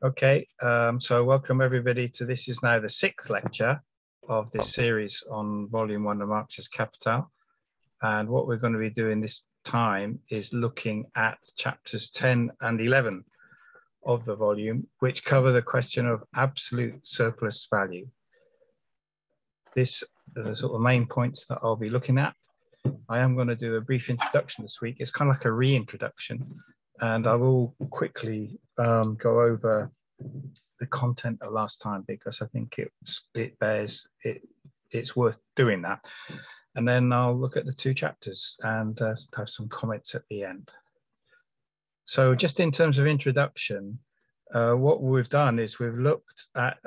Okay, so welcome everybody to this is now the 6th lecture of this series on volume 1 of Marx's Capital. And what we're going to be doing this time is looking at chapters 10 and 11 of the volume, which cover the question of absolute surplus value. These are the sort of main points that I'll be looking at. I am going to do a brief introduction this week. It's kind of like a reintroduction. And I will quickly go over the content of last time because I think it's worth doing that. And then I'll look at the two chapters and have some comments at the end. So just in terms of introduction, what we've done is we've looked at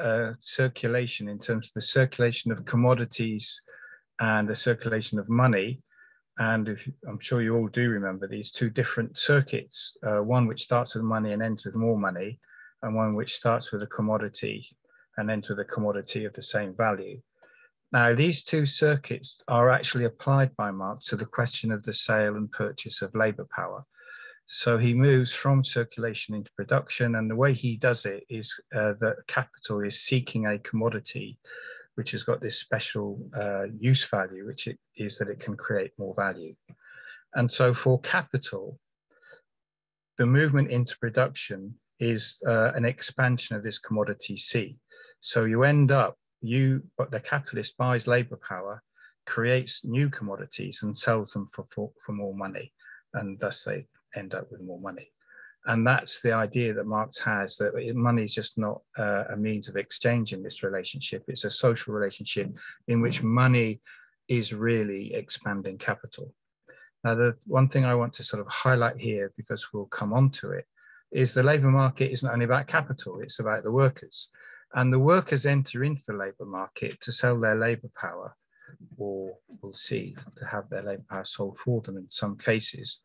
circulation in terms of the circulation of commodities and the circulation of money. And if, I'm sure you all do remember these two different circuits, one which starts with money and ends with more money, and one which starts with a commodity and ends with a commodity of the same value. Now, these two circuits are actually applied by Marx to the question of the sale and purchase of labour power. So he moves from circulation into production, and the way he does it is that capital is seeking a commodity which has got this special use value, which it is that it can create more value. And so for capital, the movement into production is an expansion of this commodity C. So you end up, the capitalist buys labour power, creates new commodities and sells them for more money. And thus they end up with more money. And that's the idea that Marx has, that money is just not a means of exchange in this relationship. It's a social relationship in which money is really expanding capital. Now, the one thing I want to sort of highlight here, because we'll come on to it, is the labour market isn't only about capital, it's about the workers. And the workers enter into the labour market to sell their labour power, or we'll see, to have their labour power sold for them in some cases.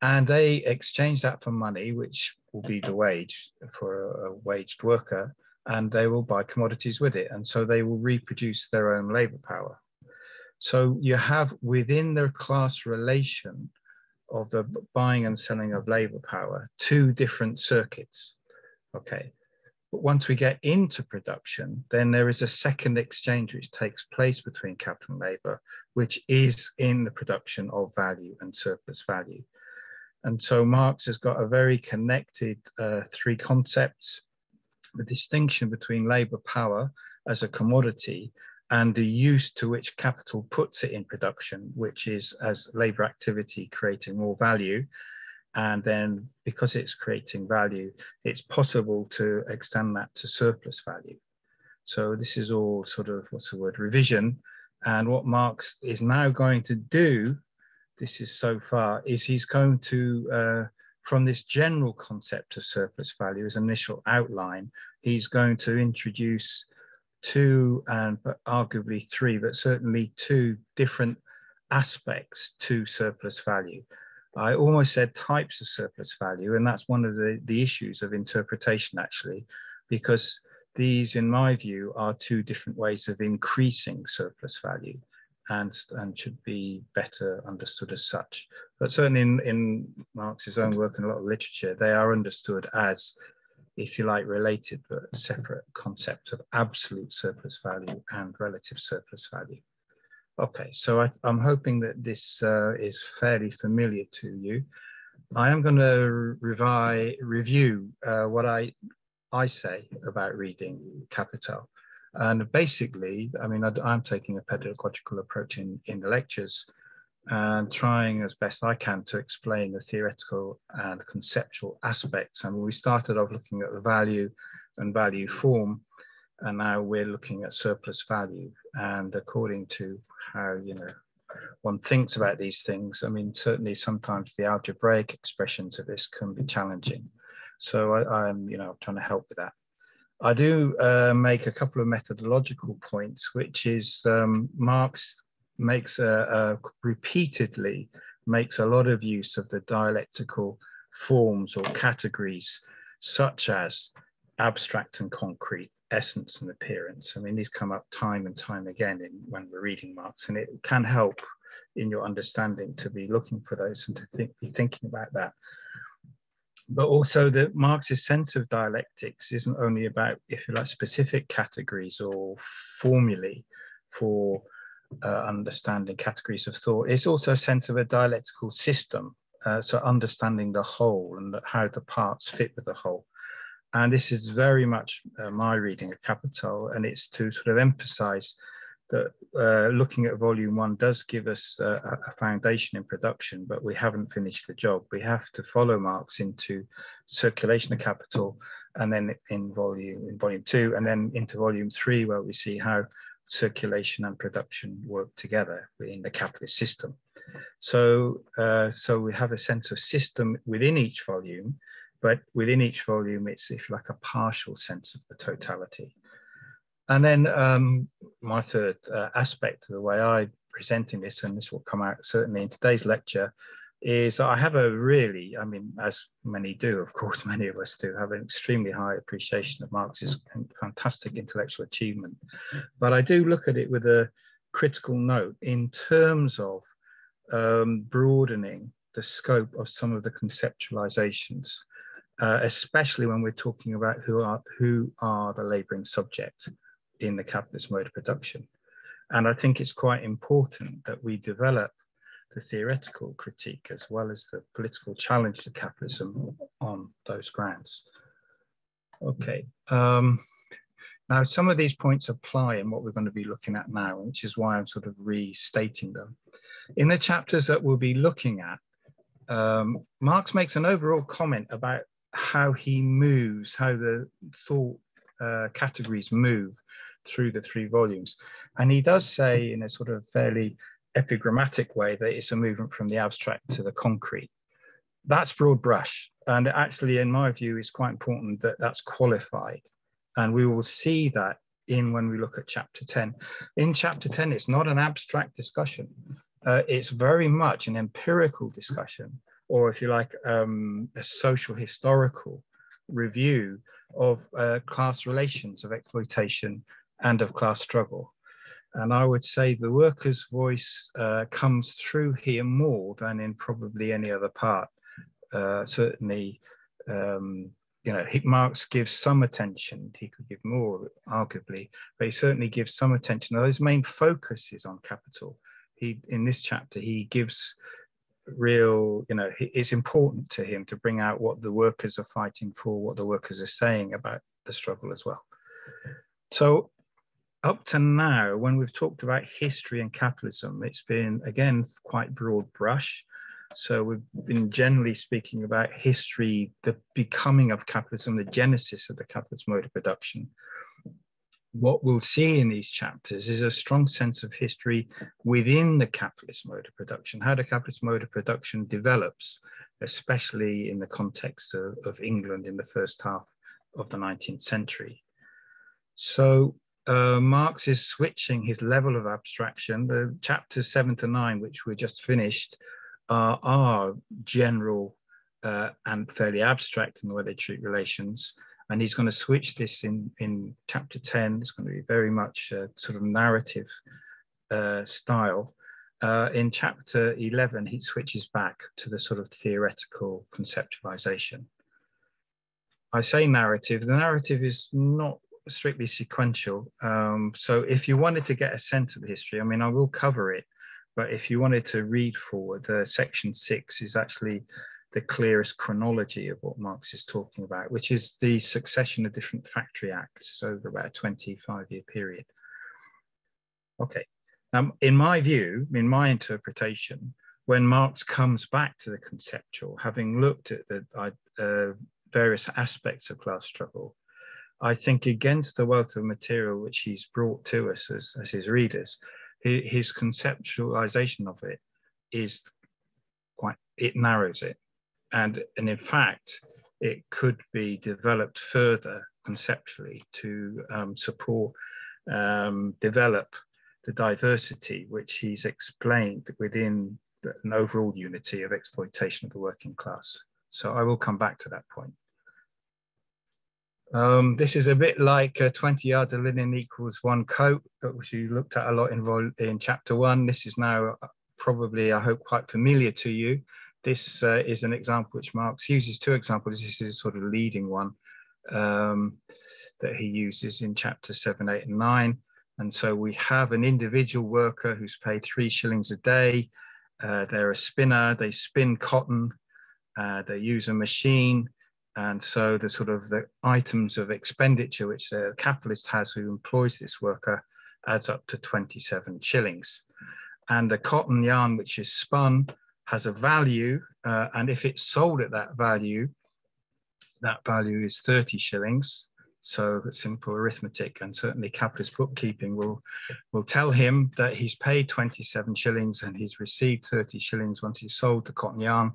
And they exchange that for money, which will be the wage for a waged worker, and they will buy commodities with it. And so they will reproduce their own labour power. So you have within the class relation of the buying and selling of labour power, two different circuits. Okay, but once we get into production, then there is a second exchange which takes place between capital and labour, which is in the production of value and surplus value. And so Marx has got a very connected three concepts, the distinction between labour power as a commodity and the use to which capital puts it in production, which is as labour activity creating more value. And then because it's creating value, it's possible to extend that to surplus value. So this is all sort of, what's the word, revision. And what Marx is now going to do, this is so far, is he's going to, from this general concept of surplus value, his initial outline, he's going to introduce two and arguably three, but certainly two different aspects to surplus value. I almost said types of surplus value, and that's one of the issues of interpretation actually, because these, in my view, are two different ways of increasing surplus value. And should be better understood as such. But certainly in Marx's own work and a lot of literature, they are understood as, if you like, related but separate concepts of absolute surplus value and relative surplus value. Okay, so I'm hoping that this is fairly familiar to you. I am going to review what I say about reading Capital. And basically, I mean, I'm taking a pedagogical approach in the lectures and trying as best I can to explain the theoretical and conceptual aspects. And we started off looking at the value and value form, and now we're looking at surplus value. And according to how, you know, one thinks about these things, I mean, certainly sometimes the algebraic expressions of this can be challenging. So I'm, you know, trying to help with that. I do make a couple of methodological points, which is Marx makes repeatedly makes a lot of use of the dialectical forms or categories, such as abstract and concrete, essence and appearance. I mean, these come up time and time again when we're reading Marx, and it can help in your understanding to be looking for those and to be thinking about that. but also that Marx's sense of dialectics isn't only about, if you like, specific categories or formulae for understanding categories of thought. It's also a sense of a dialectical system, so understanding the whole and how the parts fit with the whole. And this is very much my reading of Capital, and it's to sort of emphasize that looking at volume one does give us a foundation in production, but we haven't finished the job. We have to follow Marx into circulation of Capital, and then in volume two, and then into volume three, where we see how circulation and production work together in the capitalist system. So, so we have a sense of system within each volume, but within each volume, it's, if you like, a partial sense of the totality. And then my third aspect of the way I'm presenting this, and this will come out certainly in today's lecture, is I have a really, I mean, as many do, of course, many of us do, have an extremely high appreciation of Marx's fantastic intellectual achievement. But I do look at it with a critical note in terms of broadening the scope of some of the conceptualizations. Especially when we're talking about who are the labouring subject in the capitalist mode of production. And I think it's quite important that we develop the theoretical critique as well as the political challenge to capitalism on those grounds. Okay, now some of these points apply in what we're going to be looking at now, which is why I'm sort of restating them. In the chapters that we'll be looking at, Marx makes an overall comment about how he moves, how the thought categories move through the three volumes. And he does say in a sort of fairly epigrammatic way that it's a movement from the abstract to the concrete. That's broad brush. And actually, in my view, it's quite important that that's qualified. And we will see that in when we look at chapter 10. In chapter 10, it's not an abstract discussion. It's very much an empirical discussion, or if you like, a social historical review of class relations, of exploitation and of class struggle. And I would say the workers' voice comes through here more than in probably any other part. Certainly, you know, Marx gives some attention, he could give more arguably, but he certainly gives some attention. Now, his main focus is on Capital. He, in this chapter, he gives real, you know, it's important to him to bring out what the workers are fighting for, what the workers are saying about the struggle as well. So up to now, when we've talked about history and capitalism, it's been, again, quite broad brush. So we've been generally speaking about history, the becoming of capitalism, the genesis of the capitalist mode of production. What we'll see in these chapters is a strong sense of history within the capitalist mode of production, how the capitalist mode of production develops, especially in the context of England in the first half of the 19th century. So Marx is switching his level of abstraction. The chapters 7 to 9, which we just finished, are general and fairly abstract in the way they treat relations. And he's going to switch this in chapter 10. It's going to be very much a sort of narrative style. In chapter 11, he switches back to the sort of theoretical conceptualization. I say narrative. The narrative is not strictly sequential. So if you wanted to get a sense of the history, I mean, I will cover it. But if you wanted to read forward, section 6 is actually the clearest chronology of what Marx is talking about, which is the succession of different factory acts over about a 25-year period. Okay, in my view, in my interpretation, when Marx comes back to the conceptual, having looked at the various aspects of class struggle, I think against the wealth of material which he's brought to us as his readers, his conceptualization of it is quite, it narrows it. And in fact, it could be developed further conceptually to support, develop the diversity which he's explained within an overall unity of exploitation of the working class. So I will come back to that point. This is a bit like 20 yards of linen equals one coat, which you looked at a lot in chapter 1. This is now probably, I hope, quite familiar to you. This is an example which Marx uses, two examples. This is a sort of leading one that he uses in chapter 7, 8 and 9. And so we have an individual worker who's paid 3 shillings a day. They're a spinner, they spin cotton, they use a machine. And so the sort of the items of expenditure which the capitalist has who employs this worker adds up to 27 shillings. And the cotton yarn which is spun has a value, and if it's sold at that value is 30 shillings. So that's simple arithmetic, and certainly capitalist bookkeeping will tell him that he's paid 27 shillings and he's received 30 shillings once he's sold the cotton yarn.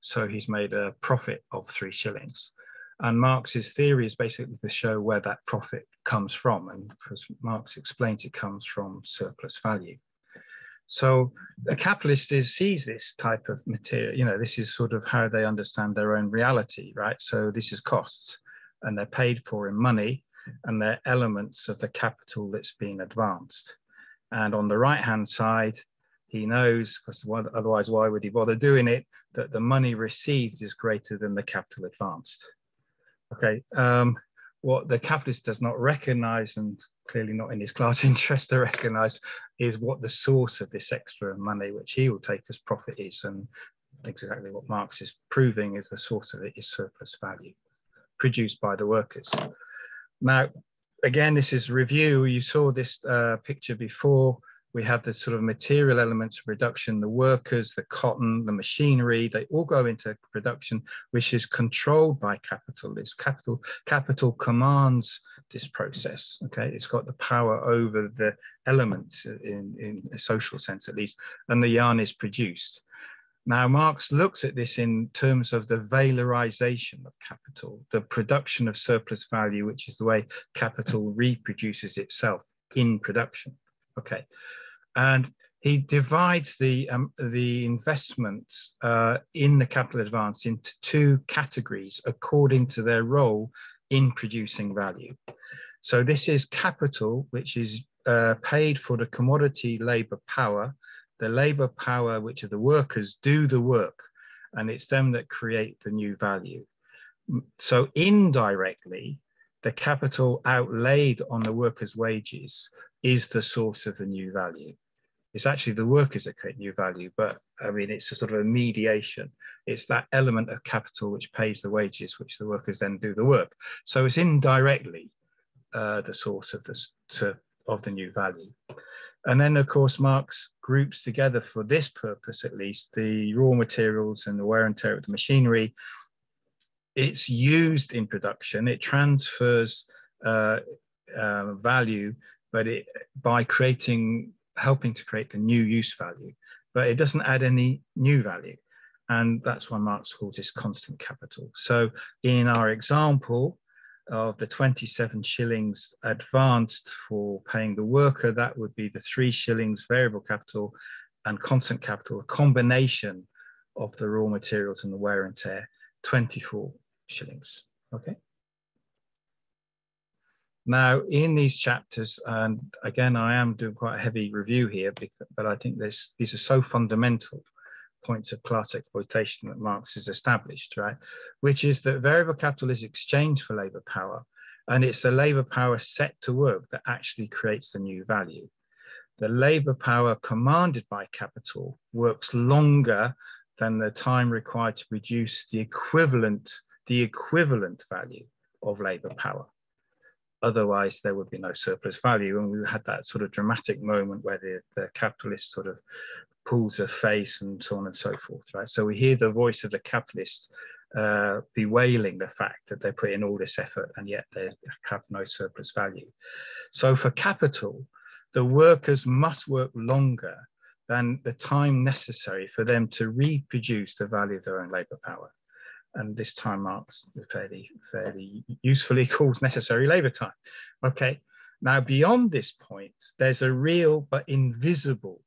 So he's made a profit of 3 shillings. And Marx's theory is basically to show where that profit comes from. And as Marx explains, it comes from surplus value. So a capitalist sees this type of material, you know, this is sort of how they understand their own reality, right? So this is costs, and they're paid for in money, and they're elements of the capital that's been advanced. And on the right-hand side, he knows, because otherwise why would he bother doing it, that the money received is greater than the capital advanced. Okay, what the capitalist does not recognize, and clearly not in his class interest to recognize, is what the source of this extra money, which he will take as profit, is. And exactly what Marx is proving is the source of it is surplus value produced by the workers. Now, again, this is review. You saw this picture before. We have the sort of material elements of production, the workers, the cotton, the machinery, they all go into production, which is controlled by capital. Capital commands this process, okay? It's got the power over the elements in a social sense, at least, and the yarn is produced. Now, Marx looks at this in terms of the valorization of capital, the production of surplus value, which is the way capital reproduces itself in production, okay? And he divides the investments in the capital advance into 2 categories according to their role in producing value. So this is capital, which is paid for the commodity labor power, the labor power which are the workers do the work, and it's them that create the new value. So indirectly, the capital outlaid on the workers' wages is the source of the new value. It's actually the workers that create new value, but I mean, it's a sort of a mediation. It's that element of capital which pays the wages, which the workers then do the work. So it's indirectly the source of the new value. And then, of course, Marx groups together, for this purpose at least, the raw materials and the wear and tear of the machinery. It's used in production, it transfers value, but it, by creating, helping to create the new use value, but it doesn't add any new value. And that's why Marx calls this constant capital. So in our example of the 27 shillings advanced for paying the worker, that would be the 3 shillings variable capital and constant capital, a combination of the raw materials and the wear and tear, 24 shillings, okay? Now, in these chapters, and again, I am doing quite a heavy review here, but I think these are so fundamental points of class exploitation that Marx has established, right? Which is that variable capital is exchanged for labor power, and it's the labor power set to work that actually creates the new value. The labor power commanded by capital works longer than the time required to produce the equivalent value of labor power. Otherwise, there would be no surplus value. And we had that sort of dramatic moment where the capitalist sort of pulls a face and so on and so forth, right? So we hear the voice of the capitalist bewailing the fact that they put in all this effort and yet they have no surplus value. So for capital, the workers must work longer than the time necessary for them to reproduce the value of their own labor power. And this time Marx fairly usefully calls necessary labor time. Okay, now beyond this point, there's a real but invisible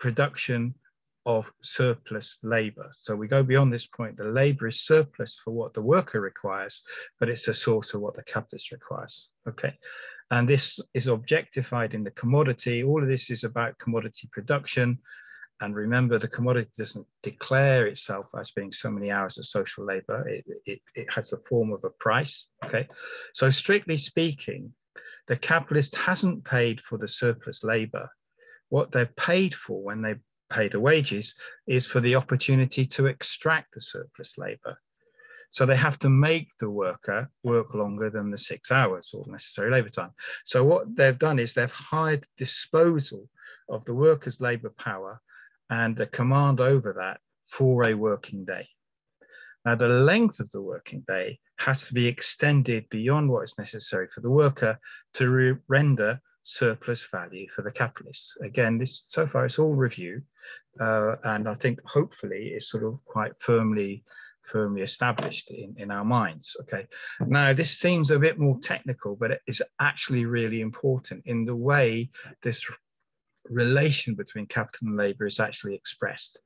production of surplus labor. So we go beyond this point, the labor is surplus for what the worker requires, but it's a source of what the capitalist requires, okay? And this is objectified in the commodity. All of this is about commodity production. And remember, the commodity doesn't declare itself as being so many hours of social labor. It has the form of a price, okay? So strictly speaking, the capitalist hasn't paid for the surplus labor. What they're paid for when they pay the wages is for the opportunity to extract the surplus labor. So they have to make the worker work longer than the 6 hours or necessary labor time. So what they've done is they've hired disposal of the worker's labor power and the command over that for a working day. Now, the length of the working day has to be extended beyond what is necessary for the worker to render surplus value for the capitalists. Again, this so far it's all review, and I think hopefully it's sort of quite firmly established in our minds. Okay, now this seems a bit more technical, but it is actually really important in the way this relation between capital and labor is actually expressed.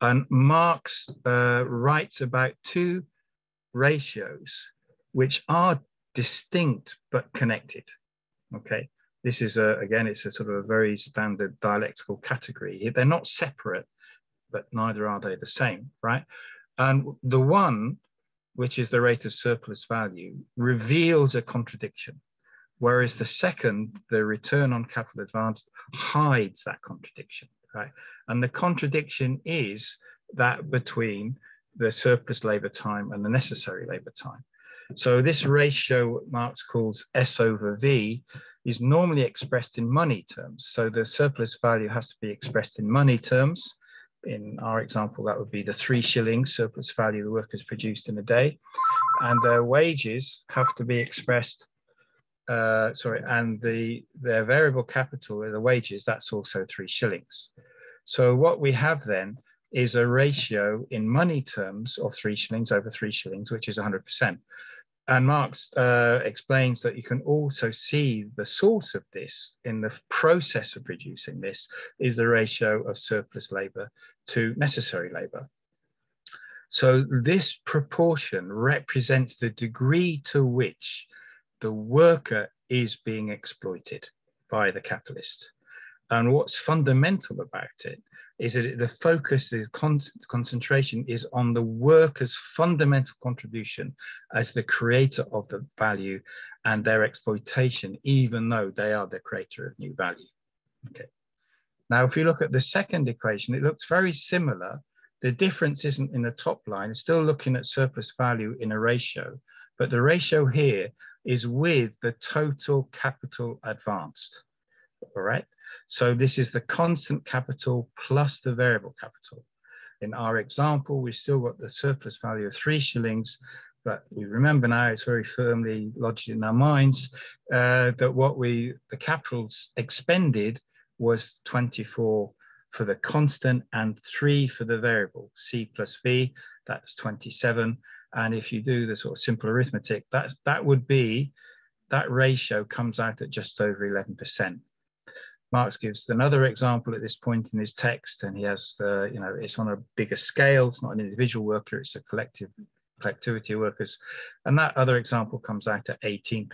And Marx writes about two ratios which are distinct but connected. Okay, this is again, it's a sort of a very standard dialectical category. They're not separate, but neither are they the same, right? And the one, which is the rate of surplus value, reveals a contradiction, whereas the second, the return on capital advanced, hides that contradiction, right? And the contradiction is that between the surplus labor time and the necessary labor time. So this ratio Marx calls S over V is normally expressed in money terms. So the surplus value has to be expressed in money terms. In our example, that would be the 3 shillings surplus value the workers produced in a day, and their wages have to be expressed. Their variable capital, the wages, that's also 3 shillings. So what we have then is a ratio in money terms of 3 shillings over 3 shillings, which is 100%. And Marx explains that you can also see the source of this in the process of producing this is the ratio of surplus labor to necessary labor. So this proportion represents the degree to which the worker is being exploited by the capitalist. And what's fundamental about it is that the focus, the concentration is on the worker's fundamental contribution as the creator of the value and their exploitation, even though they are the creator of new value. Okay. Now, if you look at the second equation, it looks very similar. The difference isn't in the top line, it's still looking at surplus value in a ratio, but the ratio here is with the total capital advanced, all right? So this is the constant capital plus the variable capital. In our example, we still got the surplus value of 3 shillings, but we remember now, it's very firmly lodged in our minds that the capital expended was 24 for the constant and 3 for the variable, C plus V, that's 27. And if you do the sort of simple arithmetic, that ratio comes out at just over 11%. Marx gives another example at this point in his text, and he has, it's on a bigger scale. It's not an individual worker, it's a collectivity of workers. And that other example comes out at 18%.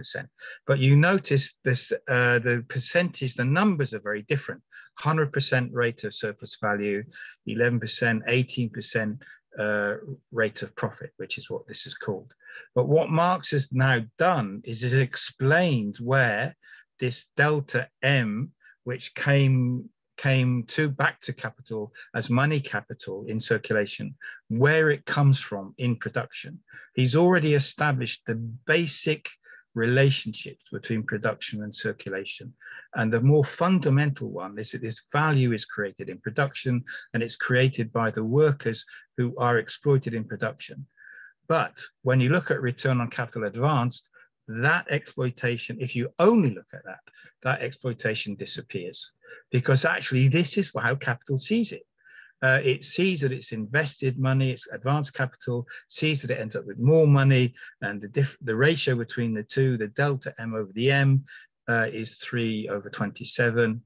But you notice this, the percentage, the numbers are very different. 100% rate of surplus value, 11%, 18%. Rate of profit, which is what this is called. But what Marx has now done is he's explained where this delta M, which came back to capital as money capital in circulation, where it comes from in production. He's already established the basic relationships between production and circulation. And the more fundamental one is that this value is created in production, and it's created by the workers who are exploited in production. But when you look at return on capital advanced, that exploitation, if you only look at that, that exploitation disappears, because actually this is how capital sees it. It sees that it's invested money, it's advanced capital, sees that it ends up with more money, and the ratio between the two, the delta M over the M, is 3 over 27,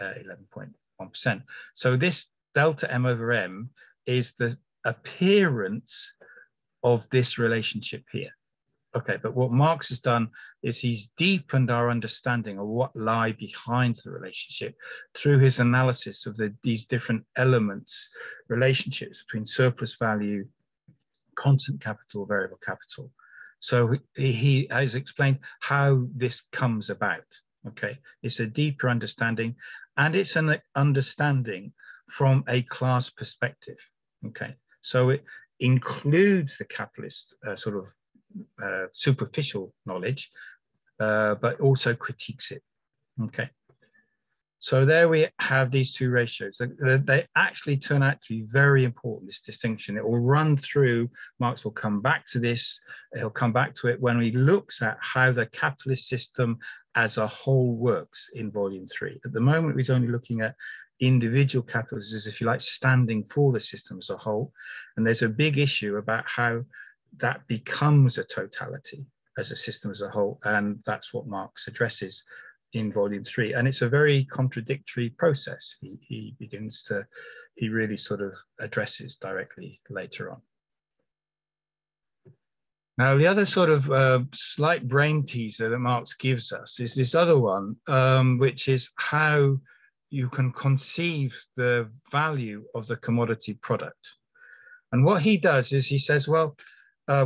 11.1%. So this delta M over M is the appearance of this relationship here. Okay, but what Marx has done is he's deepened our understanding of what lie behind the relationship through his analysis of these different elements, relationships between surplus value, constant capital, variable capital. So he has explained how this comes about. Okay, it's a deeper understanding, and it's an understanding from a class perspective. Okay, so it includes the capitalist sort of superficial knowledge, but also critiques it. Okay, so there we have these two ratios. They actually turn out to be very important, this distinction. It will run through, Marx will come back to this, he'll come back to it when he looks at how the capitalist system as a whole works in Volume 3. At the moment, he's only looking at individual capitalists, if you like, standing for the system as a whole. And there's a big issue about how that becomes a totality as a system as a whole, and that's what Marx addresses in Volume 3. And it's a very contradictory process. He really sort of addresses directly later on. Now, the other sort of slight brain teaser that Marx gives us is this other one, which is how you can conceive the value of the commodity product. And what he does is he says, well,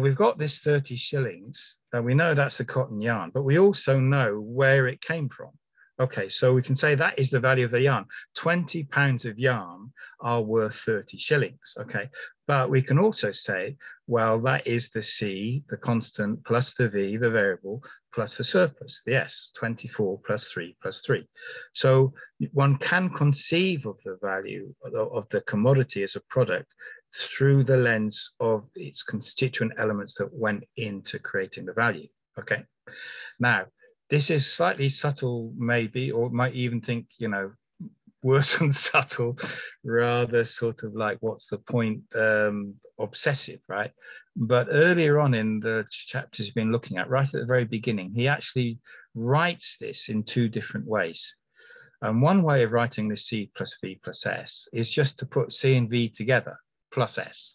we've got this 30 shillings, and we know that's the cotton yarn, but we also know where it came from. Okay, so we can say that is the value of the yarn. 20 pounds of yarn are worth 30 shillings, okay? But we can also say, well, that is the C, the constant, plus the V, the variable, plus the surplus, the S, 24 plus 3 plus 3. So one can conceive of the value of the commodity as a product through the lens of its constituent elements that went into creating the value, okay? Now, this is slightly subtle maybe, or might even think, you know, worse than subtle, rather sort of like, what's the point, obsessive, right? But earlier on in the chapters you've been looking at, right at the very beginning, he actually writes this in two different ways. And one way of writing the C plus V plus S is just to put C and V together, plus S.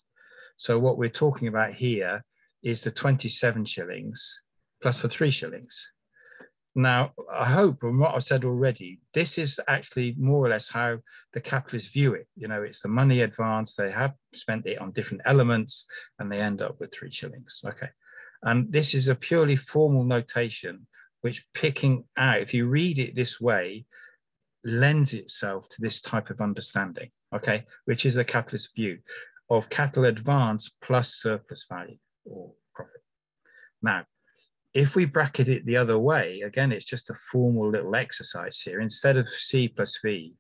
So what we're talking about here is the 27 shillings plus the 3 shillings. Now, I hope from what I've said already, this is actually more or less how the capitalists view it. You know, it's the money advance, they have spent it on different elements, and they end up with 3 shillings. Okay. And this is a purely formal notation, which picking out, if you read it this way, lends itself to this type of understanding. Okay, which is the capitalist view of capital advance plus surplus value or profit. Now, if we bracket it the other way, again, it's just a formal little exercise here. Instead of C plus V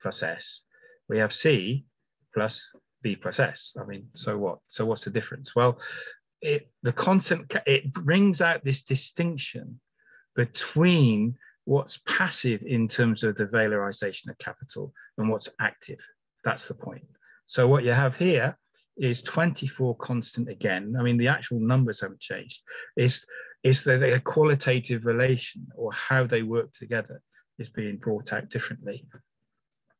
plus S, we have C plus V plus S. I mean, so what? So what's the difference? Well, it brings out this distinction between what's passive in terms of the valorization of capital and what's active. That's the point. So what you have here is 24 constant again. I mean, the actual numbers haven't changed. It's the qualitative relation or how they work together is being brought out differently.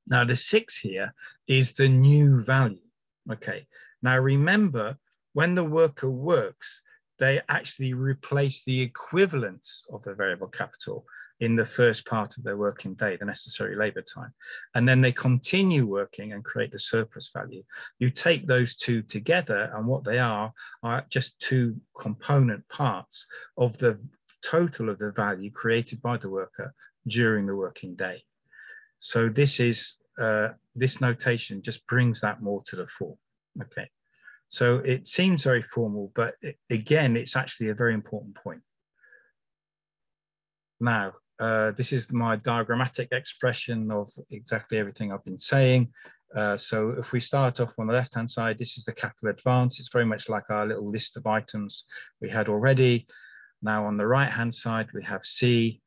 Now, the 6 here is the new value. Okay. Now, remember, when the worker works, they actually replace the equivalence of the variable capital in the first part of their working day, the necessary labor time. And then they continue working and create the surplus value. You take those two together, and what they are just two component parts of the total of the value created by the worker during the working day. So this is, this notation just brings that more to the fore, okay? So it seems very formal, but again, it's actually a very important point. Now, this is my diagrammatic expression of exactly everything I've been saying. So if we start off on the left-hand side, this is the capital advance. It's very much like our little list of items we had already. Now on the right-hand side, we have C,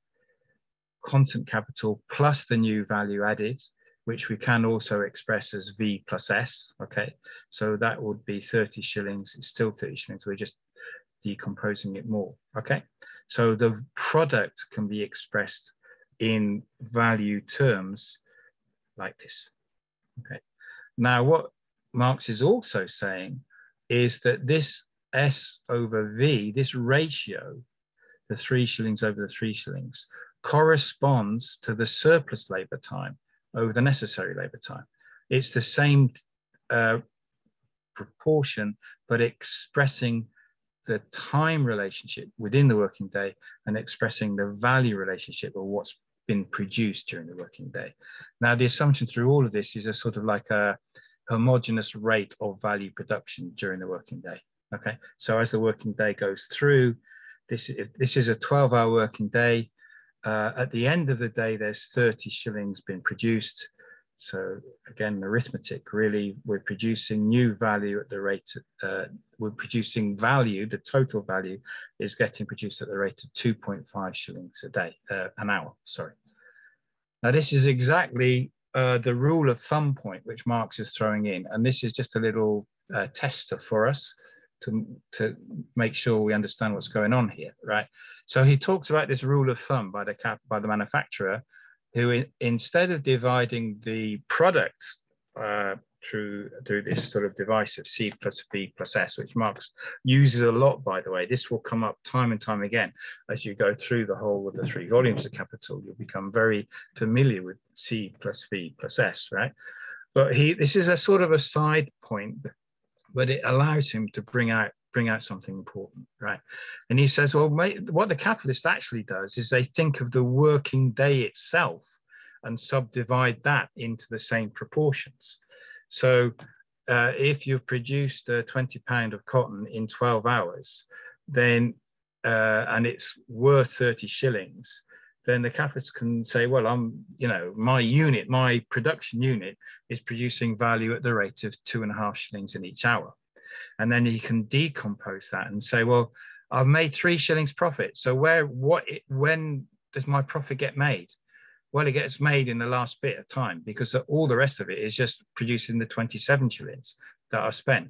constant capital plus the new value added, which we can also express as V plus S, okay? So that would be 30 shillings. It's still 30 shillings. We're just decomposing it more, okay? So the product can be expressed in value terms like this. Okay. Now, what Marx is also saying is that this S over V, this ratio, the 3 shillings over the 3 shillings, corresponds to the surplus labour time over the necessary labour time. It's the same proportion, but expressing the time relationship within the working day and expressing the value relationship or what's been produced during the working day. Now, the assumption through all of this is a sort of like a homogeneous rate of value production during the working day. Okay, so as the working day goes through, this is a 12-hour working day. At the end of the day, there's 30 shillings been produced. So again, arithmetic, really, we're producing new value at the rate, we're producing value, the total value is getting produced at the rate of 2.5 shillings a day, an hour, sorry. Now, this is exactly the rule of thumb point which Marx is throwing in. And this is just a little tester for us to make sure we understand what's going on here, right? So he talks about this rule of thumb by the manufacturer, who instead of dividing the product through this sort of device of C plus V plus S, which Marx uses a lot, by the way, this will come up time and time again. As you go through the whole of the 3 volumes of Capital, you'll become very familiar with C plus V plus S, right? But this is a sort of a side point, but it allows him to bring out something important, right? And he says, well, mate, what the capitalist actually does is they think of the working day itself and subdivide that into the same proportions. So if you've produced £20 of cotton in 12 hours, then, and it's worth 30 shillings, then the capitalist can say, well, my production unit is producing value at the rate of 2.5 shillings in each hour. And then he can decompose that and say, well, I've made 3 shillings profit. So when does my profit get made? Well, it gets made in the last bit of time, because all the rest of it is just producing the 27 shillings that are spent.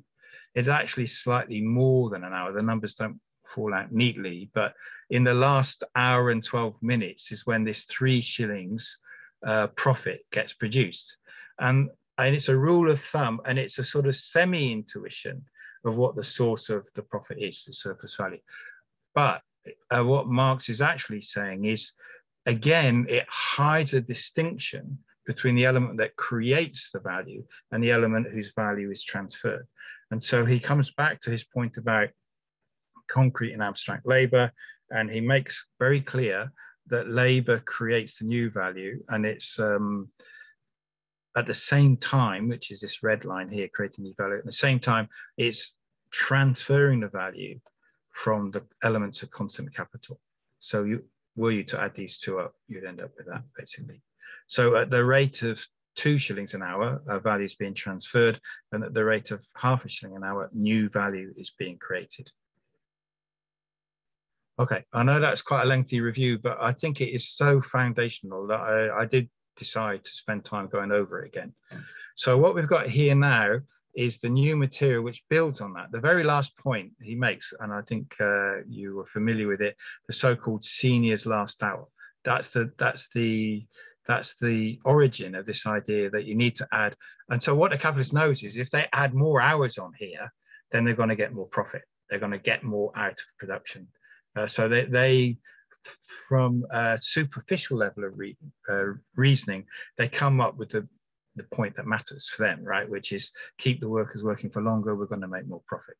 It's actually slightly more than an hour. The numbers don't fall out neatly, but in the last hour and 12 minutes is when this 3 shillings profit gets produced. And it's a rule of thumb, and it's a sort of semi-intuition of what the source of the profit is, the surplus value. But what Marx is actually saying is, again, it hides a distinction between the element that creates the value and the element whose value is transferred. And so he comes back to his point about concrete and abstract labor, and he makes very clear that labor creates the new value, and it's at the same time, which is this red line here, creating new value, at the same time, it's transferring the value from the elements of constant capital. So were you to add these two up, you'd end up with that, basically. So at the rate of 2 shillings an hour, a value is being transferred, and at the rate of 0.5 shilling an hour, new value is being created. Okay, I know that's quite a lengthy review, but I think it is so foundational that I did decide to spend time going over it again. So what we've got here now is the new material which builds on that. The very last point he makes, and I think you were familiar with it, the so-called senior's last hour. That's the origin of this idea that you need to add. And so what the capitalist knows is if they add more hours on here, then they're going to get more profit. They're going to get more out of production. So they from a superficial level of reasoning, they come up with the point that matters for them, right? Which is keep the workers working for longer, we're going to make more profit.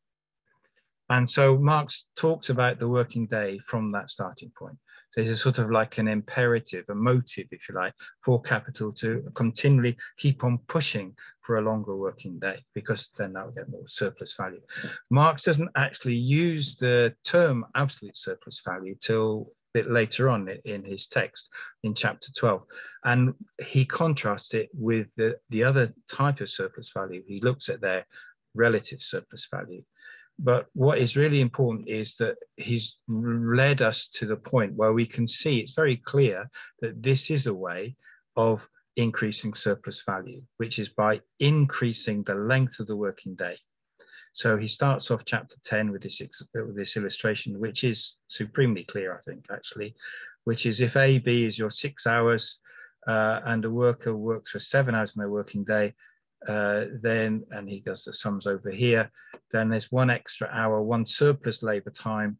And so Marx talks about the working day from that starting point. So it's a sort of like an imperative, a motive, if you like, for capital to continually keep on pushing for a longer working day, because then that will get more surplus value. Marx doesn't actually use the term absolute surplus value till bit later on in his text in chapter 12, and he contrasts it with the other type of surplus value. He looks at their relative surplus value, but what is really important is that he's led us to the point where we can see it's very clear that this is a way of increasing surplus value, which is by increasing the length of the working day. So he starts off chapter 10 with this illustration, which is supremely clear, I think, actually, which is if AB is your 6 hours and a worker works for 7 hours in their working day, then, and he does the sums over here, then there's one extra hour, one surplus labor time.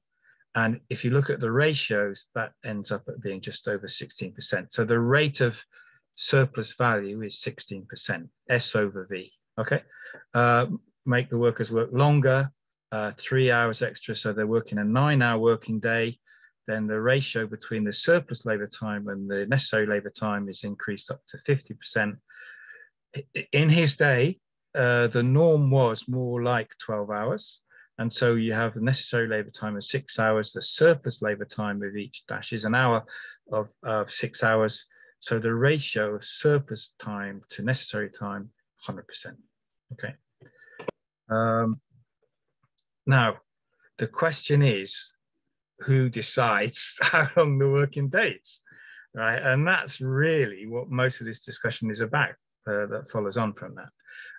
And if you look at the ratios, that ends up at being just over 16%. So the rate of surplus value is 16%, S over V, okay? Make the workers work longer, 3 hours extra, so they're working a 9-hour working day, then the ratio between the surplus labour time and the necessary labour time is increased up to 50%. In his day, the norm was more like 12 hours, and so you have the necessary labour time of 6 hours, the surplus labour time of each dash is an hour of 6 hours, so the ratio of surplus time to necessary time, 100%, okay? Now, the question is, who decides how long the working day is, right? And that's really what most of this discussion is about, that follows on from that.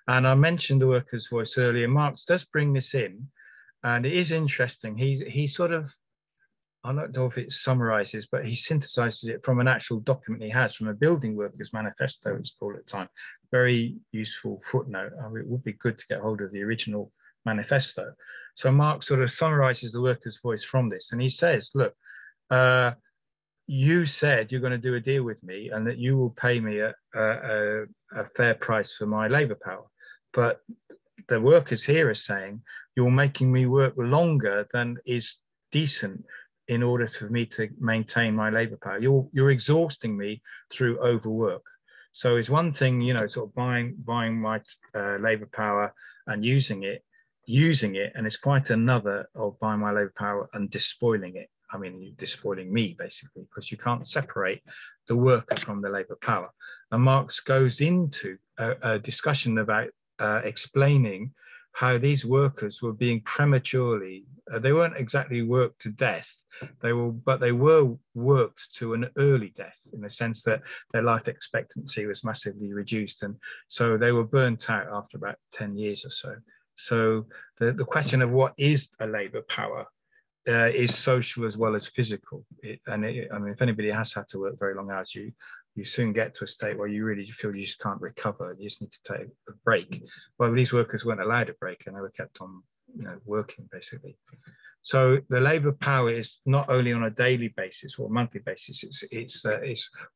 And I mentioned the worker's voice earlier. Marx does bring this in, and it is interesting. He sort of, I don't know if it summarizes, but he synthesizes it from an actual document he has, from a building worker's manifesto, it's called at the time. Very useful footnote. I mean, it would be good to get hold of the original manifesto. So Marx sort of summarizes the worker's voice from this, and he says, look, you said you're going to do a deal with me and that you will pay me a fair price for my labor power, but the workers here are saying you're making me work longer than is decent in order for me to maintain my labor power. You're exhausting me through overwork. So it's one thing, you know, sort of buying my labor power and using it, and it's quite another of buying my labor power and despoiling it. I mean, you're despoiling me basically, because you can't separate the worker from the labor power. And Marx goes into a discussion about explaining how these workers were being prematurely, they weren't exactly worked to death, but they were worked to an early death, in the sense that their life expectancy was massively reduced. And so they were burnt out after about 10 years or so. So the question of what is a labor power is social as well as physical. I mean, if anybody has had to work very long hours, you soon get to a state where you really feel you just can't recover. You just need to take a break. Well, these workers weren't allowed a break, and they were kept on, you know, working basically. So the labour power is not only on a daily basis or a monthly basis. It's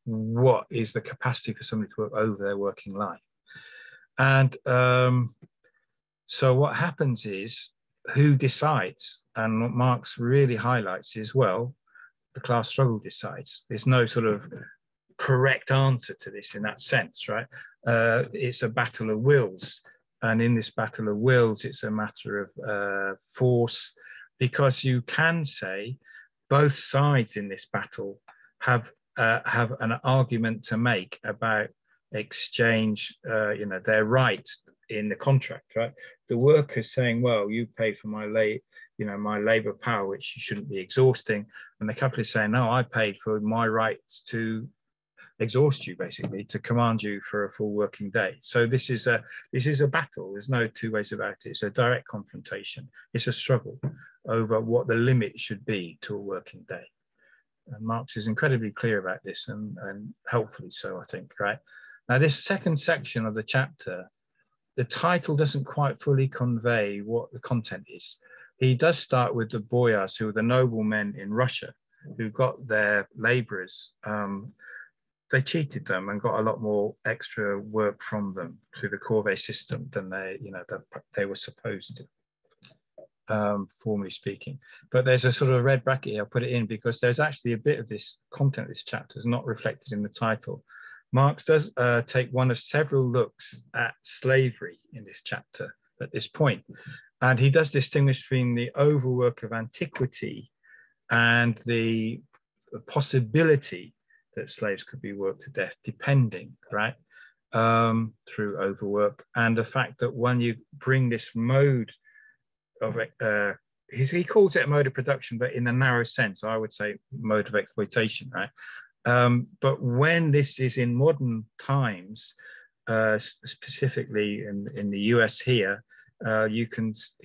what is the capacity for somebody to work over their working life. And so what happens is, who decides? And what Marx really highlights is, well, the class struggle decides. There's no sort of correct answer to this in that sense, right? It's a battle of wills, and in this battle of wills, it's a matter of force, because you can say both sides in this battle have an argument to make about exchange, you know, their right in the contract, right? The workers saying, well, you pay for my my labor power, which you shouldn't be exhausting, and the capitalist saying, no, I paid for my right to exhaust you, basically, to command you for a full working day. So this is a battle. There's no two ways about it. It's a direct confrontation. It's a struggle over what the limit should be to a working day. And Marx is incredibly clear about this, and helpfully so, I think, right? Now, this second section of the chapter, the title doesn't quite fully convey what the content is. He does start with the boyars, who are the noblemen in Russia, who got their laborers, they cheated them and got a lot more extra work from them through the corvée system than they were supposed to, formally speaking. But there's a sort of red bracket here. I'll put it in because there's actually a bit of this content, this chapter is not reflected in the title. Marx does take one of several looks at slavery in this chapter at this point. And he does distinguish between the overwork of antiquity and the possibility that slaves could be worked to death, depending, right, through overwork, and the fact that when you bring this mode of, he calls it a mode of production, but in the narrow sense, I would say mode of exploitation, right? But when this is in modern times, specifically in the US here,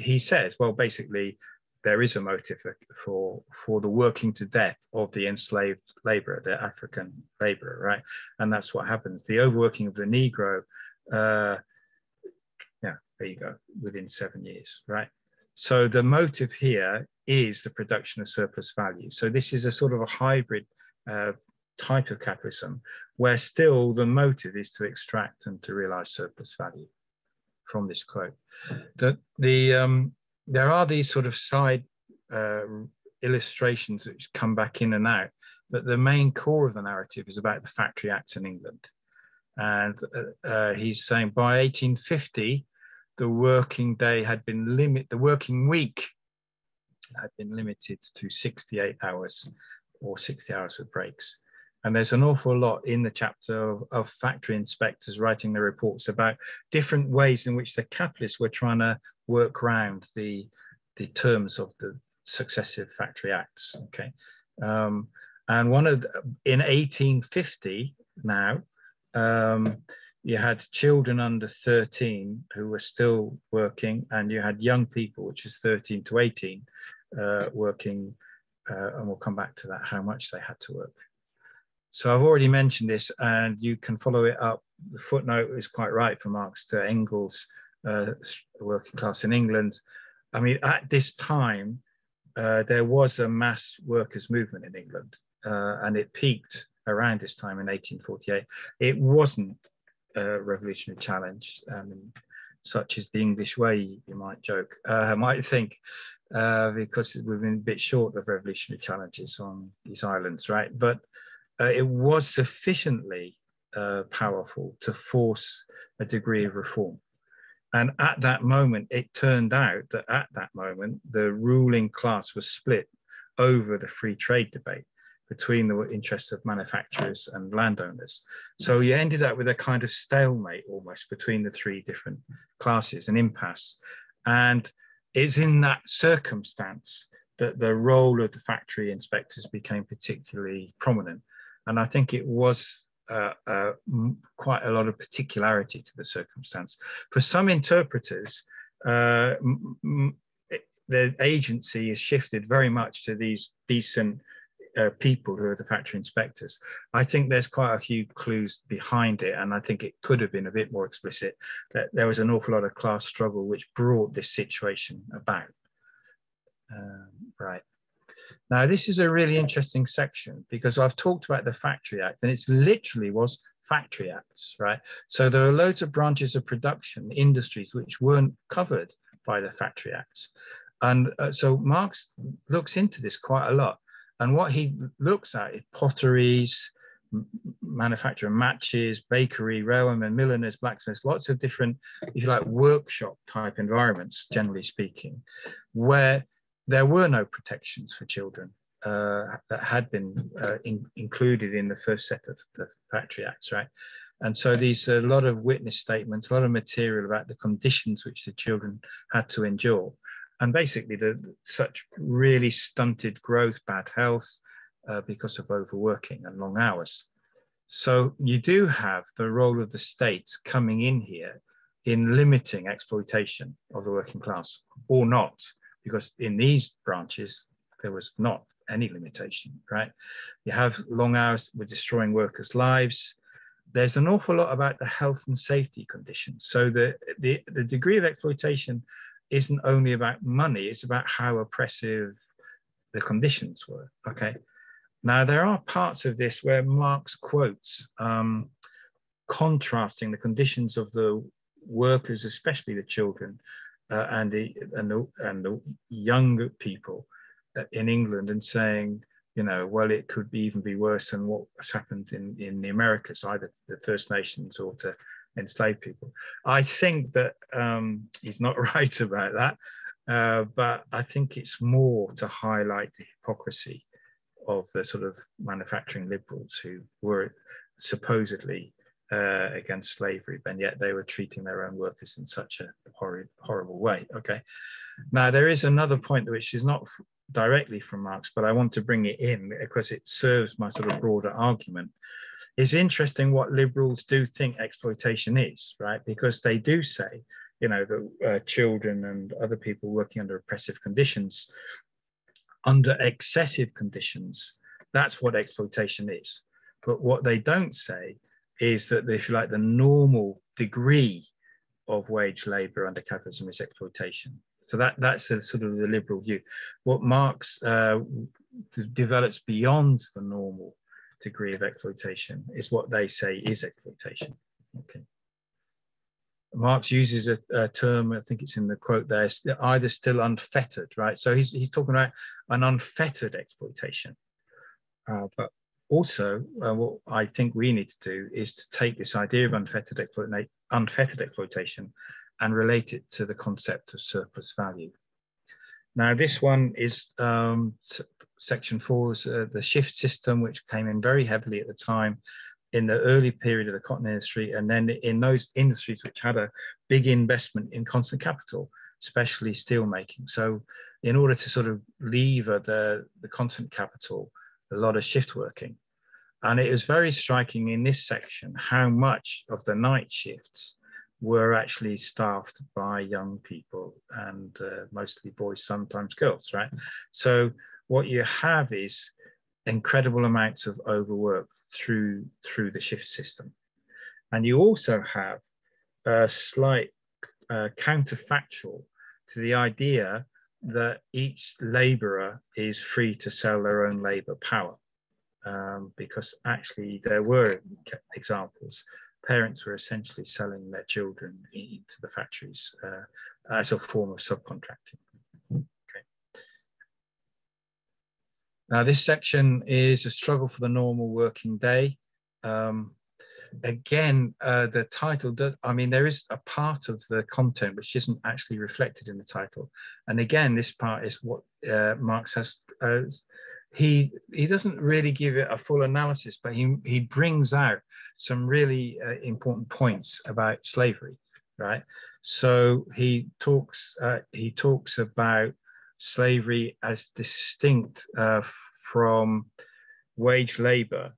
he says, well, basically, there is a motive for the working to death of the enslaved labourer, the African labourer, right? And that's what happens. The overworking of the Negro Yeah, there you go, within 7 years, right? So the motive here is the production of surplus value. So this is a sort of a hybrid type of capitalism where still the motive is to extract and to realize surplus value. From this quote, there are these sort of side illustrations which come back in and out, but the main core of the narrative is about the Factory Acts in England. And he's saying by 1850, the working week had been limited to 68 hours or 60 hours with breaks. And there's an awful lot in the chapter of factory inspectors writing the reports about different ways in which the capitalists were trying to work around the terms of the successive factory acts. Okay, and one of the, in 1850 now, you had children under 13 who were still working, and you had young people, which is 13 to 18, working, and we'll come back to that, how much they had to work. So I've already mentioned this, and you can follow it up. The footnote is quite right from Marx to Engels, working class in England. I mean, at this time, there was a mass workers' movement in England, and it peaked around this time in 1848. It wasn't a revolutionary challenge, such as the English way, you might joke, might think, because we've been a bit short of revolutionary challenges on these islands, right? But it was sufficiently powerful to force a degree of reform. And at that moment, it turned out that at that moment, the ruling class was split over the free trade debate between the interests of manufacturers and landowners. So you ended up with a kind of stalemate almost between the three different classes, an impasse. And it's in that circumstance that the role of the factory inspectors became particularly prominent. And I think it was quite a lot of particularity to the circumstance. For some interpreters, the agency has shifted very much to these decent people who are the factory inspectors. I think there's quite a few clues behind it, and I think it could have been a bit more explicit that there was an awful lot of class struggle which brought this situation about. Right. Now, this is a really interesting section because I've talked about the Factory Act, and it's literally was factory acts, right? So there are loads of branches of production, industries, which weren't covered by the Factory Acts. And so Marx looks into this quite a lot. And what he looks at is potteries, manufacture of matches, bakery, railwaymen, milliners, blacksmiths, lots of different, if you like, workshop type environments, generally speaking, where there were no protections for children that had been included in the first set of the Factory Acts, right? And so there's a lot of witness statements, a lot of material about the conditions which the children had to endure. And basically such really stunted growth, bad health because of overworking and long hours. So you do have the role of the states coming in here in limiting exploitation of the working class or not. Because in these branches, there was not any limitation, right? You have long hours, we're destroying workers' lives. There's an awful lot about the health and safety conditions. So the degree of exploitation isn't only about money, it's about how oppressive the conditions were, okay? Now, there are parts of this where Marx quotes contrasting the conditions of the workers, especially the children, and the younger people in England, and saying, you know, well, it could be even be worse than what has happened in the Americas, either to the First Nations or to enslaved people. I think that he's not right about that, but I think it's more to highlight the hypocrisy of the sort of manufacturing liberals who were supposedly against slavery, but yet they were treating their own workers in such a horrible way. Okay, now there is another point which is not directly from Marx, but I want to bring it in because it serves my sort of broader argument. It's interesting what liberals do think exploitation is, right? Because they do say, you know, that children and other people working under oppressive conditions, under excessive conditions, that's what exploitation is. But what they don't say is that, if you like, the normal degree of wage labour under capitalism is exploitation. So that's a sort of the liberal view. What Marx develops beyond the normal degree of exploitation is what they say is exploitation. Okay. Marx uses a term, I think it's in the quote there, either still unfettered, right? So he's talking about an unfettered exploitation. But also what I think we need to do is to take this idea of unfettered exploitation and relate it to the concept of surplus value. Now this one is section 4, the shift system, which came in very heavily at the time in the early period of the cotton industry, and then in those industries which had a big investment in constant capital, especially steel making. So in order to sort of lever the constant capital, a lot of shift working. And it was very striking in this section how much of the night shifts were actually staffed by young people, and mostly boys, sometimes girls, right? So what you have is incredible amounts of overwork through the shift system. And you also have a slight counterfactual to the idea that each labourer is free to sell their own labour power, because actually there were examples. Parents were essentially selling their children to the factories as a form of subcontracting. Okay. Now this section is a struggle for the normal working day. Again, the title, I mean, there is a part of the content which isn't actually reflected in the title. And again, this part is what Marx has, he doesn't really give it a full analysis, but he brings out some really important points about slavery, right? So he talks about slavery as distinct from wage labour.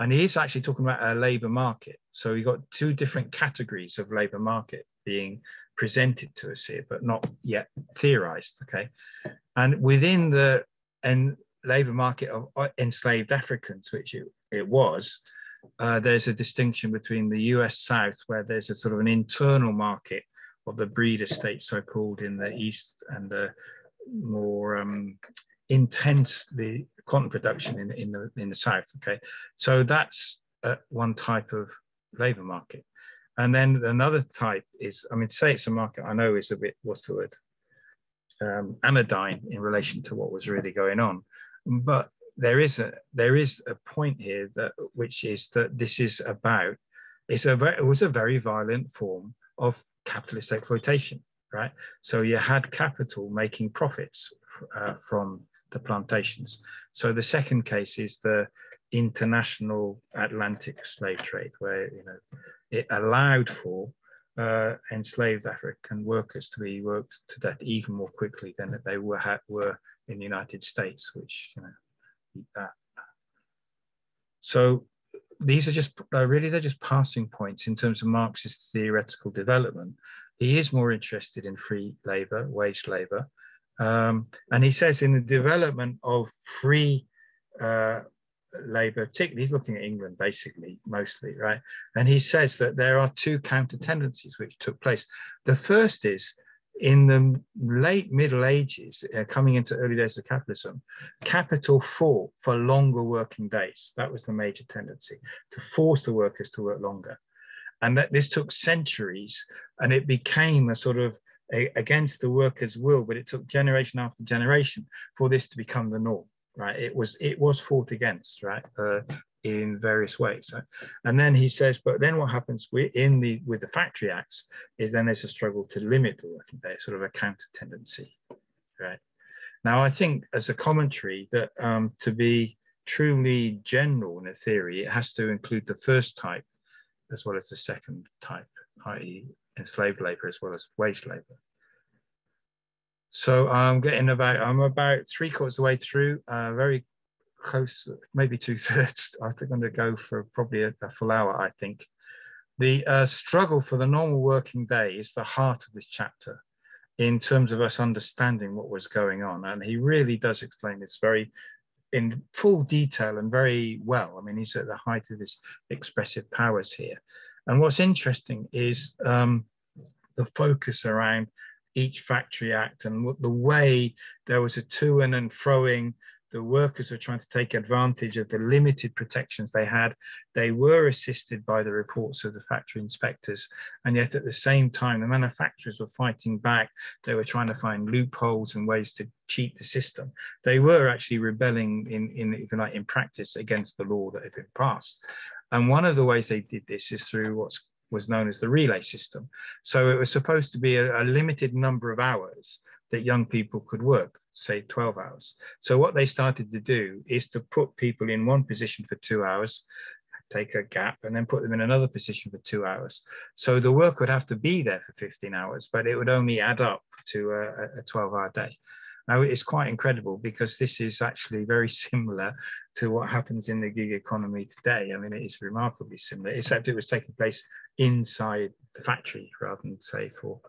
And he is actually talking about a labour market. So we've got two different categories of labour market being presented to us here, but not yet theorised, okay? And within the labour market of enslaved Africans, which it was, there's a distinction between the US South, where there's a sort of an internal market of the breeder states, so-called, in the East, and the more intensely cotton production in the South. Okay, so that's one type of labour market, and then another type is, I mean, to say it's a market, I know is a bit, what's the word, anodyne in relation to what was really going on, but there is a point here that it was a very violent form of capitalist exploitation, right? So you had capital making profits from the plantations. So the second case is the international Atlantic slave trade, where, you know, it allowed for enslaved African workers to be worked to death even more quickly than they were in the United States, which, you know, that. So these are just really, they're just passing points in terms of Marx's theoretical development. He is more interested in free labour, wage labour. And he says in the development of free labour, particularly, he's looking at England basically, mostly, right? And he says that there are two counter tendencies which took place. The first is in the late Middle Ages, coming into early days of capitalism, capital fought for longer working days. That was the major tendency, to force the workers to work longer. And that this took centuries, and it became a sort of against the workers' will, but it took generation after generation for this to become the norm, right? It was fought against, right, in various ways, right? And then he says, but then what happens with the factory acts is then there's a struggle to limit the working day, sort of a counter tendency, right? Now I think as a commentary that to be truly general in a theory, it has to include the first type as well as the second type, i.e. enslaved labour as well as wage labour. So I'm about three-quarters of the way through, very close, maybe two-thirds. I think I'm going to go for probably a full hour, I think. The struggle for the normal working day is the heart of this chapter in terms of us understanding what was going on. And he really does explain this very in full detail and very well. I mean, he's at the height of his expressive powers here. And what's interesting is the focus around each factory act and the way there was a to and froing. The workers were trying to take advantage of the limited protections they had. They were assisted by the reports of the factory inspectors. And yet at the same time, the manufacturers were fighting back. They were trying to find loopholes and ways to cheat the system. They were actually rebelling in practice against the law that had been passed. And one of the ways they did this is through what was known as the relay system. So it was supposed to be a limited number of hours that young people could work, say 12 hours. So what they started to do is to put people in one position for 2 hours, take a gap, and then put them in another position for 2 hours. So the work would have to be there for 15 hours, but it would only add up to a 12-hour day. Now, it's quite incredible because this is actually very similar to what happens in the gig economy today. I mean, it is remarkably similar, except it was taking place inside the factory rather than, say, for...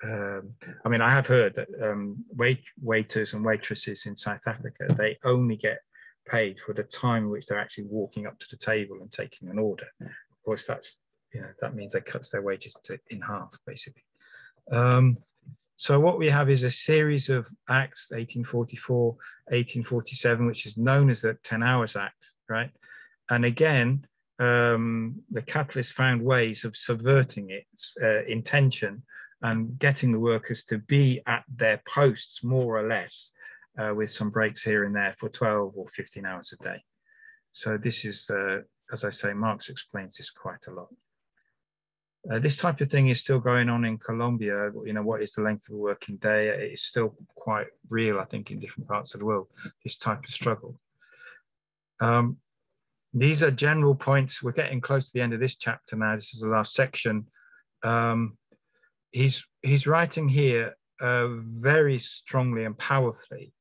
I mean, I have heard that waiters and waitresses in South Africa, they only get paid for the time in which they're actually walking up to the table and taking an order. Of course, that's, you know, that means they cuts their wages in half, basically. So what we have is a series of acts, 1844, 1847, which is known as the 10 Hours Act, right? And again, the capitalists found ways of subverting its intention and getting the workers to be at their posts more or less with some breaks here and there for 12 or 15 hours a day. So this is, as I say, Marx explains this quite a lot. This type of thing is still going on in Colombia. You know, what is the length of a working day? It is still quite real, I think, in different parts of the world, this type of struggle. These are general points. We're getting close to the end of this chapter now. This is the last section. He's writing here very strongly and powerfully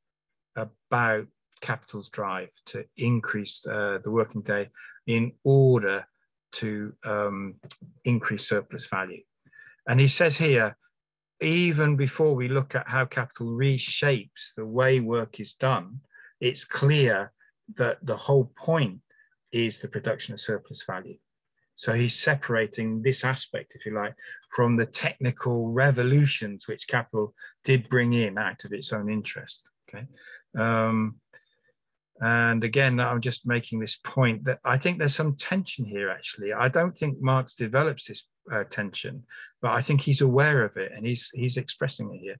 about capital's drive to increase the working day in order to increase surplus value. And he says here, even before we look at how capital reshapes the way work is done, it's clear that the whole point is the production of surplus value. So he's separating this aspect, if you like, from the technical revolutions which capital did bring in out of its own interest. Okay, and again, I'm just making this point that I think there's some tension here, actually. I don't think Marx develops this tension, but I think he's aware of it and he's expressing it here.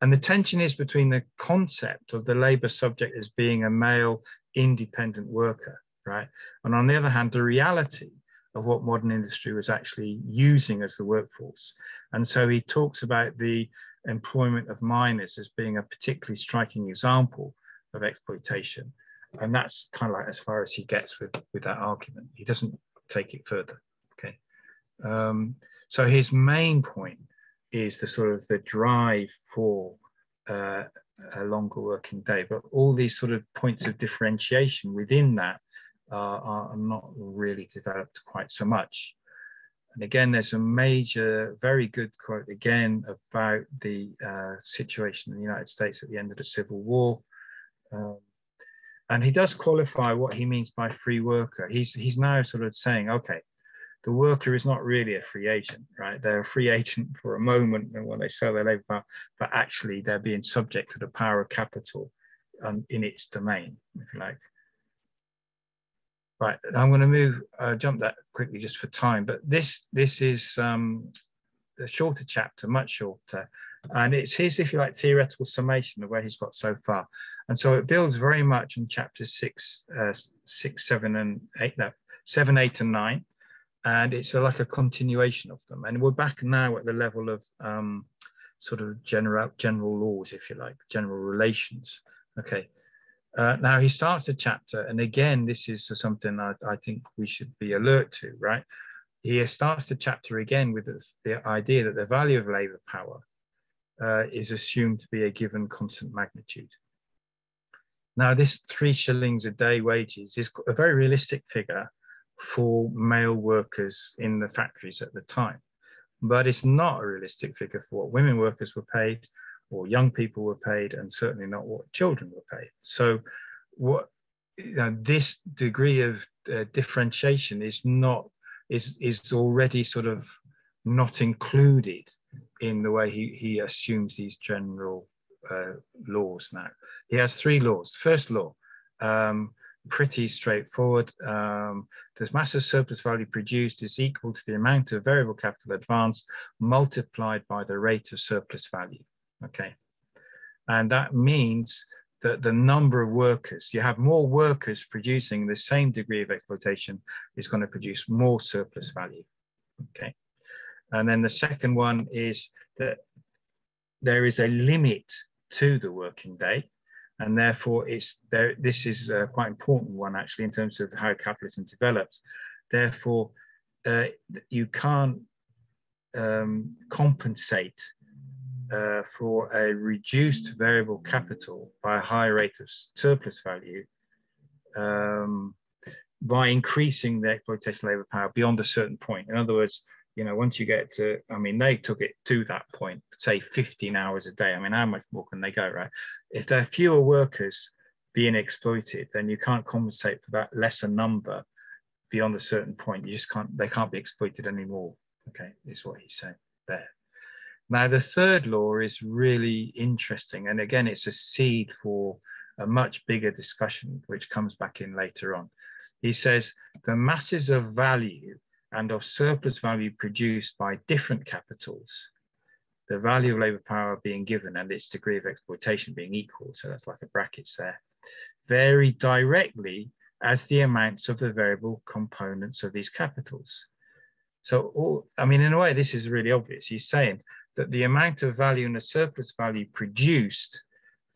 And the tension is between the concept of the labor subject as being a male independent worker, right? And on the other hand, the reality of what modern industry was actually using as the workforce. And so he talks about the employment of miners as being a particularly striking example of exploitation. And that's kind of like as far as he gets with that argument. He doesn't take it further, okay? So his main point is the sort of the drive for a longer working day, but all these sort of points of differentiation within that are not really developed quite so much. And again, there's a major, very good quote again about the situation in the United States at the end of the Civil War. And he does qualify what he means by free worker. He's now sort of saying, okay, the worker is not really a free agent, right? They're a free agent for a moment when they sell their labor power, but actually they're being subject to the power of capital in its domain, if you like. Right, I'm going to jump that quickly just for time, but this is a shorter chapter, much shorter, and it's his, if you like, theoretical summation of where he's got so far. And so it builds very much in chapters 7, 8, and 9, and it's like a continuation of them. And we're back now at the level of sort of general laws, if you like, general relations. Okay. Now he starts the chapter, and again, this is something I think we should be alert to, right? He starts the chapter again with the idea that the value of labor power is assumed to be a given constant magnitude. Now, this 3 shillings a day wages is a very realistic figure for male workers in the factories at the time, but it's not a realistic figure for what women workers were paid, or young people were paid, and certainly not what children were paid. So what, you know, this degree of differentiation is already sort of not included in the way he assumes these general laws now. He has three laws. First law, pretty straightforward. The mass of surplus value produced is equal to the amount of variable capital advanced multiplied by the rate of surplus value. Okay. And that means that the number of workers, you have more workers producing the same degree of exploitation, is going to produce more surplus value. Okay. And then the second one is that there is a limit to the working day. And therefore, it's there. This is a quite important one, actually, in terms of how capitalism develops. Therefore, you can't compensate for a reduced variable capital by a high rate of surplus value by increasing the exploitation of labour power beyond a certain point. In other words, you know, once you get to, I mean, they took it to that point, say 15 hours a day. I mean, how much more can they go, right? If there are fewer workers being exploited, then you can't compensate for that lesser number beyond a certain point. You just can't, they can't be exploited anymore. Okay, is what he said there. Now, the third law is really interesting. And again, it's a seed for a much bigger discussion, which comes back in later on. He says, the masses of value and of surplus value produced by different capitals, the value of labour power being given and its degree of exploitation being equal, so that's like a brackets there, vary directly as the amounts of the variable components of these capitals. So, all, I mean, in a way, this is really obvious. He's saying that the amount of value and the surplus value produced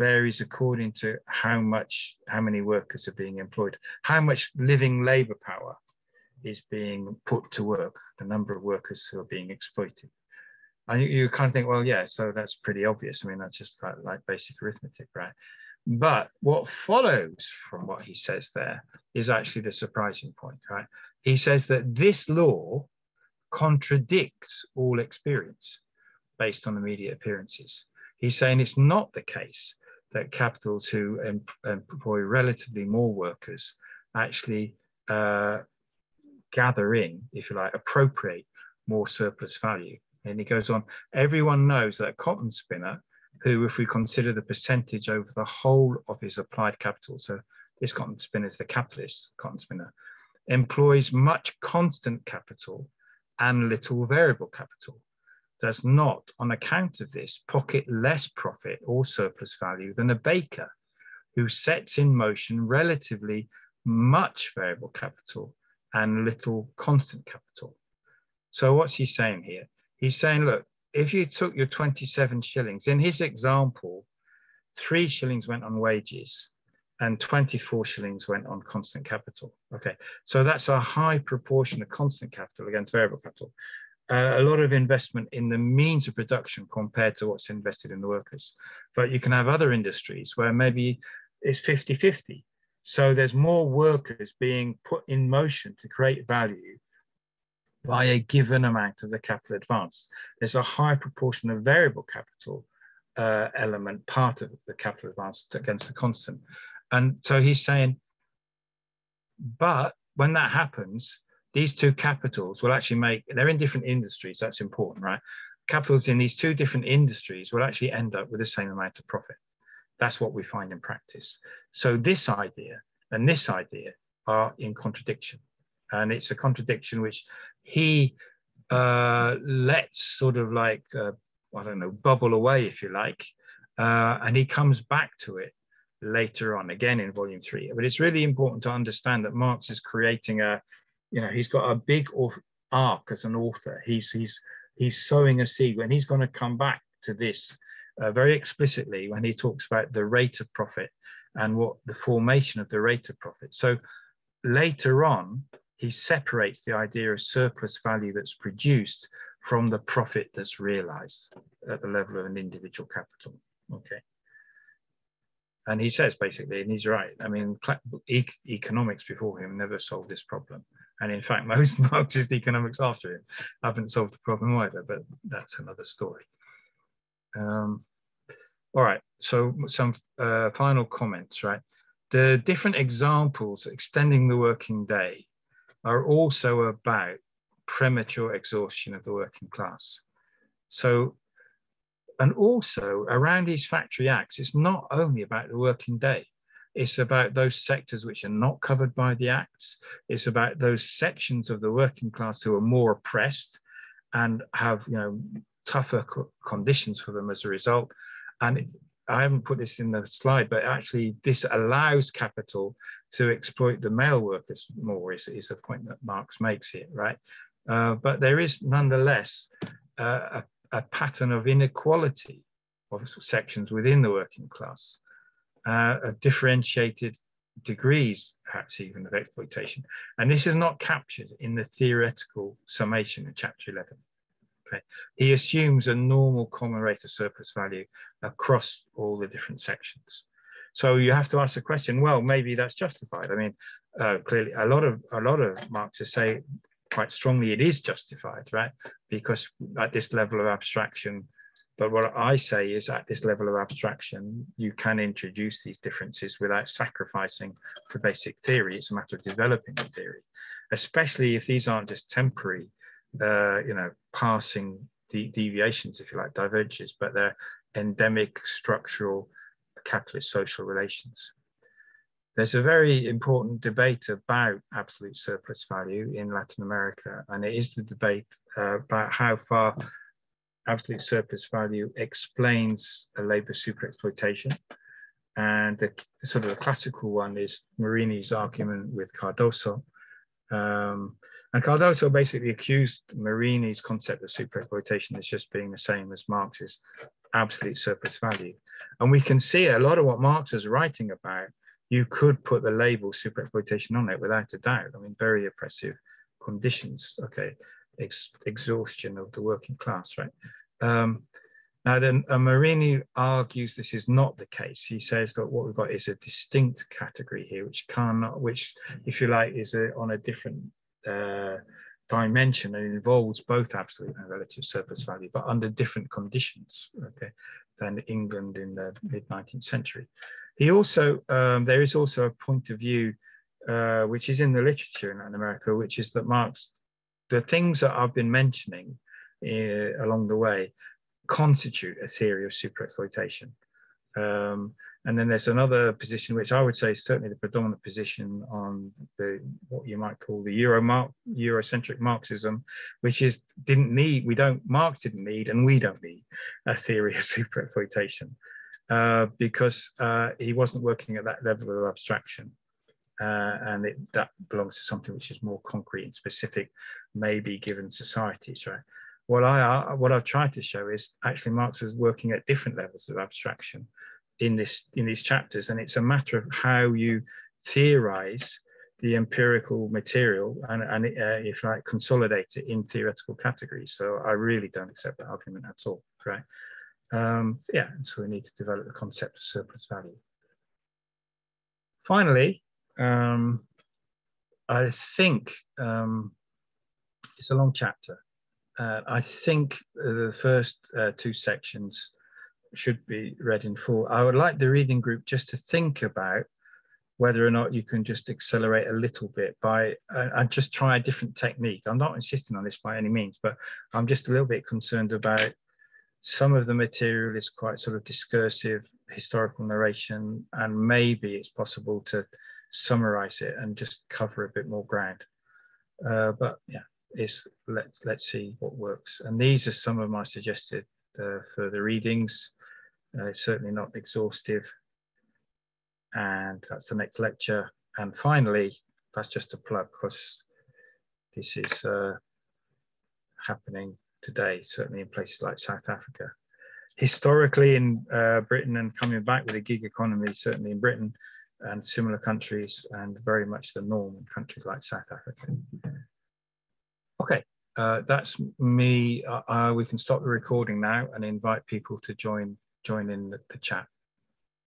varies according to how much, how many workers are being employed, how much living labour power is being put to work, the number of workers who are being exploited. And you kind of think, well, yeah, so that's pretty obvious. I mean, that's just quite like basic arithmetic, right? But what follows from what he says there is actually the surprising point, right? He says that this law contradicts all experience based on immediate appearances. He's saying it's not the case that capitals who employ relatively more workers actually gather in, if you like, appropriate more surplus value. And he goes on, everyone knows that a cotton spinner who, if we consider the percentage over the whole of his applied capital, so this cotton spinner is the capitalist cotton spinner, employs much constant capital and little variable capital, does not, on account of this, pocket less profit or surplus value than a baker who sets in motion relatively much variable capital and little constant capital. So what's he saying here? He's saying, look, if you took your 27 shillings, in his example, 3 shillings went on wages and 24 shillings went on constant capital. Okay, so that's a high proportion of constant capital against variable capital. A lot of investment in the means of production compared to what's invested in the workers. But you can have other industries where maybe it's 50-50. So there's more workers being put in motion to create value by a given amount of the capital advance. There's a high proportion of variable capital element, part of the capital advance against the constant. And so he's saying, but when that happens, these two capitals will actually make, they're in different industries, that's important, right? Capitals in these two different industries will actually end up with the same amount of profit. That's what we find in practice. So this idea and this idea are in contradiction. And it's a contradiction which he lets sort of like, I don't know, bubble away, if you like. And he comes back to it later on, again in Volume 3. But it's really important to understand that Marx is creating a, you know, he's got a big arc as an author. He's sowing a seed, and he's going to come back to this very explicitly when he talks about the rate of profit and what the formation of the rate of profit. So later on, he separates the idea of surplus value that's produced from the profit that's realized at the level of an individual capital. Okay. And he says basically, and he's right, I mean, economics before him never solved this problem. And in fact, most Marxist economics after him haven't solved the problem either, but that's another story. All right, so some final comments, right? The different examples extending the working day are also about premature exhaustion of the working class. So, and also around these factory acts, it's not only about the working day. It's about those sectors which are not covered by the acts. It's about those sections of the working class who are more oppressed and have, you know, tougher conditions for them as a result. And I haven't put this in the slide, but actually this allows capital to exploit the male workers more, is a point that Marx makes here, right? But there is nonetheless a pattern of inequality of sections within the working class, of differentiated degrees, perhaps even of exploitation. And this is not captured in the theoretical summation in chapter 11. Okay. He assumes a normal common rate of surplus value across all the different sections. So you have to ask the question, well, maybe that's justified. I mean, clearly a lot of Marxists say quite strongly it is justified, right? Because at this level of abstraction, but what I say is at this level of abstraction, you can introduce these differences without sacrificing the basic theory. It's a matter of developing the theory, especially if these aren't just temporary, you know, passing deviations, if you like, divergences, but they're endemic structural capitalist social relations. There's a very important debate about absolute surplus value in Latin America, and it is the debate about how far absolute surplus value explains a labor superexploitation. And the sort of the classical one is Marini's argument with Cardoso. And Cardoso basically accused Marini's concept of superexploitation as just being the same as Marx's absolute surplus value. And we can see a lot of what Marx is writing about, you could put the label superexploitation on it without a doubt. I mean, very oppressive conditions, okay. Exhaustion of the working class, right? Now then, Marini argues this is not the case. He says that what we've got is a distinct category here, which cannot, which, if you like, is on a different dimension and involves both absolute and relative surplus value, but under different conditions, okay, than England in the mid-19th century. He also, there is also a point of view which is in the literature in Latin America, which is that Marx, the things that I've been mentioning along the way constitute a theory of superexploitation. And then there's another position, which I would say is certainly the predominant position on the what you might call the Eurocentric Marxism, which is Marx didn't need, and we don't need a theory of superexploitation because he wasn't working at that level of abstraction. And that belongs to something which is more concrete and specific, maybe given societies, right? What I've tried to show is actually Marx was working at different levels of abstraction in these chapters, and it's a matter of how you theorize the empirical material and if you like, consolidate it in theoretical categories. So I really don't accept that argument at all, right? Yeah, so we need to develop the concept of surplus value. Finally, I think it's a long chapter. I think the first two sections should be read in full. I would like the reading group just to think about whether or not you can just accelerate a little bit by and just try a different technique. I'm not insisting on this by any means, but I'm just a little bit concerned about some of the material is quite sort of discursive historical narration, and maybe it's possible to summarize it and just cover a bit more ground, but yeah, let's see what works. And these are some of my suggested further readings. It's certainly not exhaustive, and that's the next lecture. And finally, that's just a plug because this is happening today, certainly in places like South Africa. Historically in Britain, and coming back with a gig economy, certainly in Britain and similar countries, and very much the norm in countries like South Africa. Okay, that's me. We can stop the recording now and invite people to join in the chat.